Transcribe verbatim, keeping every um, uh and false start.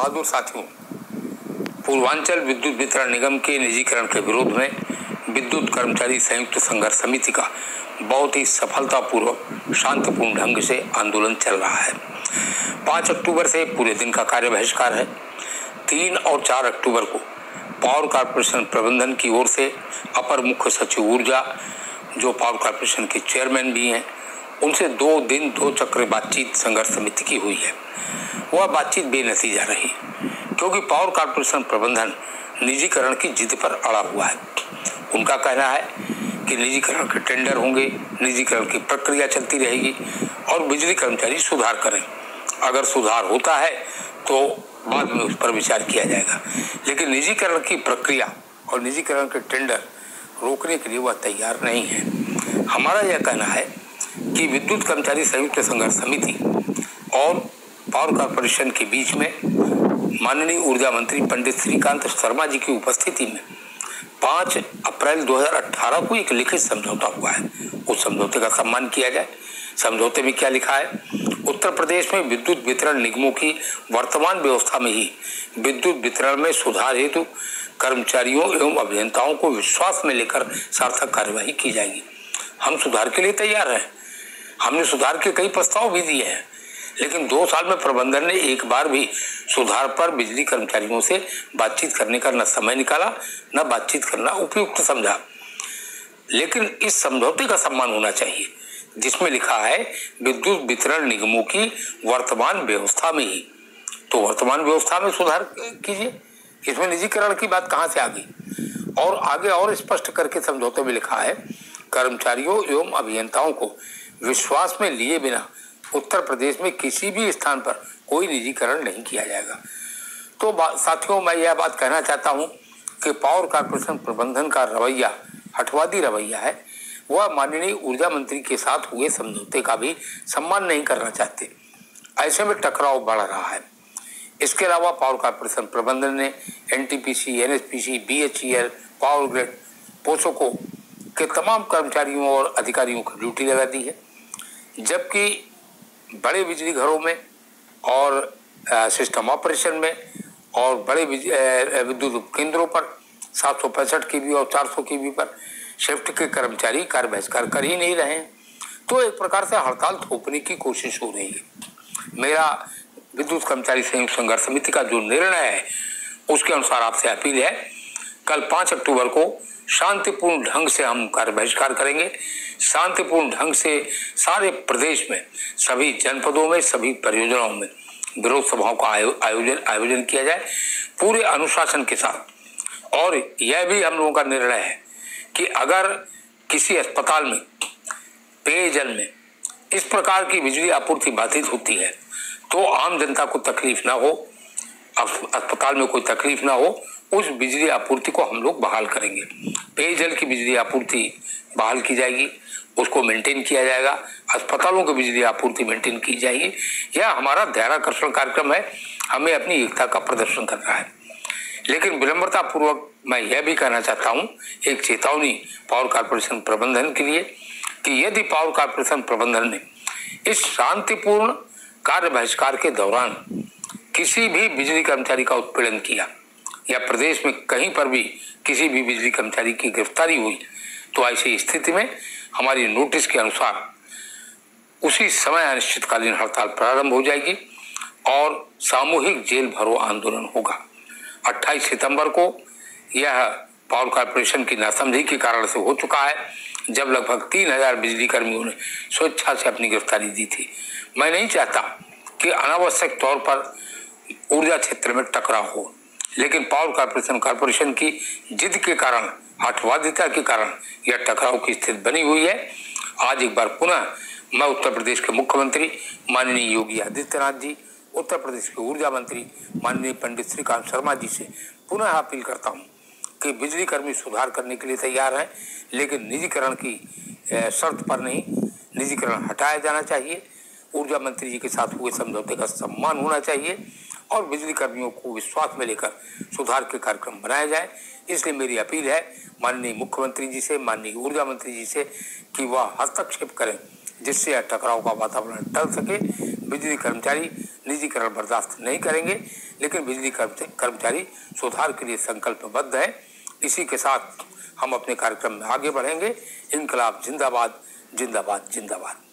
बहादुर साथियों, पूर्वांचल विद्युत वितरण निगम के निजीकरण के विरोध में विद्युत कर्मचारी संयुक्त संघर्ष समिति का बहुत ही सफलतापूर्वक शांतिपूर्ण ढंग से आंदोलन चल रहा है। पाँच अक्टूबर से पूरे दिन का कार्य बहिष्कार है। तीन और चार अक्टूबर को पावर कारपोरेशन प्रबंधन की ओर से अपर मुख्य सचिव ऊर्जा, जो पावर कारपोरेशन के चेयरमैन भी हैं, उनसे दो दिन दो चक्र बातचीत संघर्ष समिति की हुई है। वह बातचीत बेनतीजा रही क्योंकि पावर कारपोरेशन प्रबंधन निजीकरण की जिद पर अड़ा हुआ है। उनका कहना है कि निजीकरण के टेंडर होंगे, निजीकरण की प्रक्रिया चलती रहेगी और बिजली कर्मचारी सुधार करें। अगर सुधार होता है तो बाद में उस पर विचार किया जाएगा, लेकिन निजीकरण की प्रक्रिया और निजीकरण के टेंडर रोकने के लिए वह तैयार नहीं है। हमारा यह कहना है कि विद्युत कर्मचारी संयुक्त संघर्ष समिति और पावर कारपोरेशन के बीच में माननीय ऊर्जा मंत्री पंडित श्रीकांत शर्मा जी की उपस्थिति में पाँच अप्रैल दो हज़ार अठारह को एक लिखित समझौता हुआ है। उस समझौते का सम्मान किया जाए। समझौते में क्या लिखा है? उत्तर प्रदेश में विद्युत वितरण निगमों की वर्तमान व्यवस्था में ही विद्युत वितरण में सुधार हेतु कर्मचारियों एवं अभियंताओं को विश्वास में लेकर सार्थक कार्यवाही की जाएगी। हम सुधार के लिए तैयार हैं। हमने सुधार के कई प्रस्ताव भी दिए हैं, लेकिन दो साल में प्रबंधन ने एक बार भी सुधार पर बिजली कर्मचारियों से बातचीत करने का न समय निकाला, न बातचीत करना उपयुक्त समझा। लेकिन इस समझौते का सम्मान होना चाहिए जिसमें लिखा है विद्युत वितरण निगमों की वर्तमान व्यवस्था में ही। तो वर्तमान व्यवस्था में सुधार कीजिए, इसमें निजीकरण की बात कहाँ से आ गई? और आगे और स्पष्ट करके समझौते में लिखा है कर्मचारियों एवं अभियंताओं को विश्वास में लिए बिना उत्तर प्रदेश में किसी भी स्थान पर कोई निजीकरण नहीं किया जाएगा। तो साथियों, मैं यह बात कहना चाहता हूँ कि पावर कारपोरेशन प्रबंधन का रवैया हठवादी रवैया है। वह माननीय ऊर्जा मंत्री के साथ हुए समझौते का भी सम्मान नहीं करना चाहते। ऐसे में टकराव बढ़ रहा है। इसके अलावा पावर कारपोरेशन प्रबंधन ने N T P C, N H P C, B H E L, power grid, POSCO के तमाम कर्मचारियों और अधिकारियों को ड्यूटी लगा दी है, जबकि बड़े बिजली घरों में और सिस्टम ऑपरेशन में और बड़े विद्युत केंद्रों पर सात सौ पैंसठ के वी और चार सौ के वी पर शिफ्ट के कर्मचारी कार्य बहिष्कार कर ही नहीं रहे हैं। तो एक प्रकार से हड़ताल थोपने की कोशिश हो रही है। मेरा विद्युत कर्मचारी संयुक्त संघर्ष समिति का जो निर्णय है उसके अनुसार आपसे अपील है, कल पाँच अक्टूबर को शांतिपूर्ण ढंग से हम कार्य बहिष्कार करेंगे। शांतिपूर्ण ढंग से सारे प्रदेश में सभी जनपदों में सभी परियोजनाओं में विरोध सभाओं का आयोजन आयोजन किया जाए पूरे अनुशासन के साथ। और यह भी हम लोगों का निर्णय है कि अगर किसी अस्पताल में पेयजल में इस प्रकार की बिजली आपूर्ति बाधित होती है तो आम जनता को तकलीफ ना हो, अस्पताल में कोई तकलीफ ना हो, उस बिजली आपूर्ति को हम लोग बहाल करेंगे। पेयजल की बिजली आपूर्ति बहाल की जाएगी, उसको मेंटेन किया जाएगा, अस्पतालों की बिजली आपूर्ति मेंटेन की जाएगी। यह हमारा ध्यानाकर्षण कार्यक्रम है। हमें अपनी एकता का प्रदर्शन करना है। लेकिन विनम्रतापूर्वक मैं यह भी कहना चाहता हूँ, एक चेतावनी पावर कारपोरेशन प्रबंधन के लिए कि यदि पावर कारपोरेशन प्रबंधन ने इस शांतिपूर्ण कार्य बहिष्कार के दौरान किसी भी बिजली कर्मचारी का उत्पीड़न किया या प्रदेश में कहीं पर भी किसी भी बिजली कर्मचारी की गिरफ्तारी हुई तो ऐसी स्थिति में हमारी नोटिस के अनुसार उसी समय अनिश्चितकालीन हड़ताल प्रारंभ हो जाएगी और सामूहिक जेल भरो आंदोलन होगा। अट्ठाईस सितंबर को यह पावर कारपोरेशन की नासमझी के कारण से हो चुका है, जब लगभग तीन हजार बिजली कर्मियों ने स्वेच्छा से अपनी गिरफ्तारी दी थी। मैं नहीं चाहता कि अनावश्यक तौर पर ऊर्जा क्षेत्र में टकराव हो, लेकिन पावर कारपोरेशन कारपोरेशन की जिद के कारण, हठवादिता के कारण यह टकराव की स्थिति बनी हुई है। आज एक बार पुनः मैं उत्तर प्रदेश के मुख्यमंत्री माननीय योगी आदित्यनाथ जी, उत्तर प्रदेश के ऊर्जा मंत्री माननीय पंडित श्रीकांत शर्मा जी से पुनः अपील करता हूँ कि बिजली कर्मी सुधार करने के लिए तैयार हैं, लेकिन निजीकरण की शर्त पर नहीं। निजीकरण हटाया जाना चाहिए, ऊर्जा मंत्री जी के साथ हुए समझौते का सम्मान होना चाहिए और बिजली कर्मियों को विश्वास में लेकर सुधार के कार्यक्रम बनाया जाए। इसलिए मेरी अपील है माननीय मुख्यमंत्री जी से, माननीय ऊर्जा मंत्री जी से कि वह हस्तक्षेप करें जिससे यह टकराव का वातावरण टल सके। बिजली कर्मचारी निजीकरण बर्दाश्त नहीं करेंगे। लेकिन बिजली कर्मचारी सुधार के लिए संकल्पबद्ध है। इसी के साथ हम अपने कार्यक्रम में आगे बढ़ेंगे। इनकलाब जिंदाबाद, जिंदाबाद, जिंदाबाद।